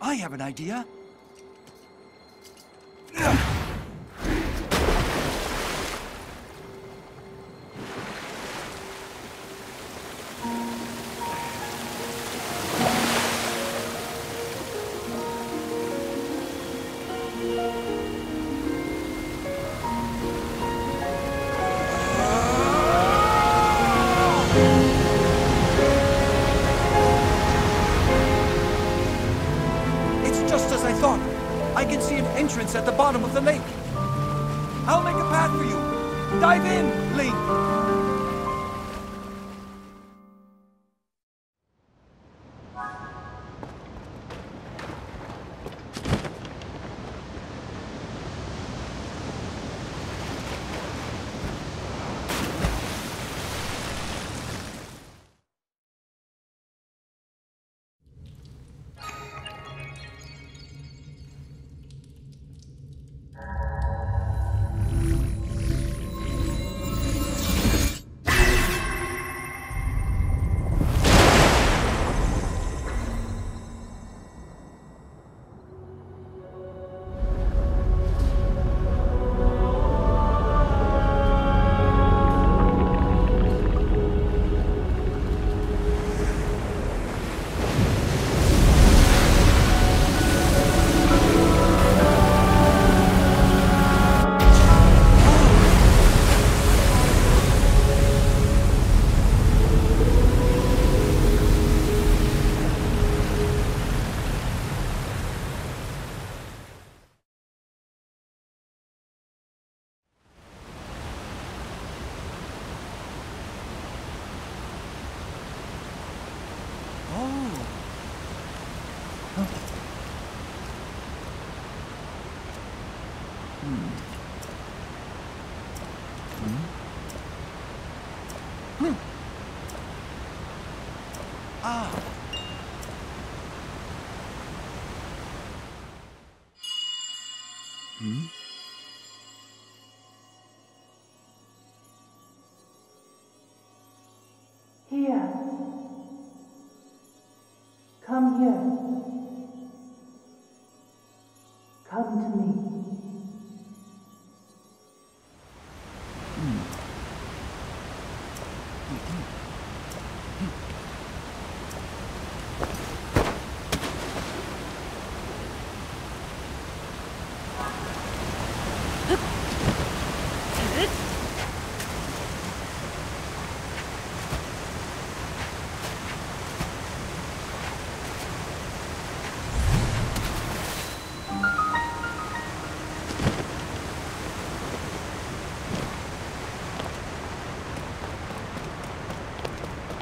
I have an idea. Entrance at the bottom of the lake. I'll make a path for you. Dive in, Link. Here. Come here. Come to me.